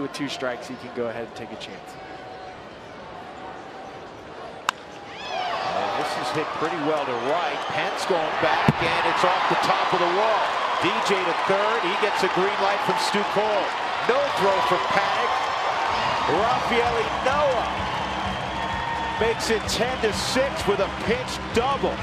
With two strikes, he can go ahead and take a chance. And this is hit pretty well to right. Pence going back, and it's off the top of the wall. D.J. to third. He gets a green light from Stu Cole. No throw for Pag. Rafael Ynoa makes it 10-6 with a pitch double.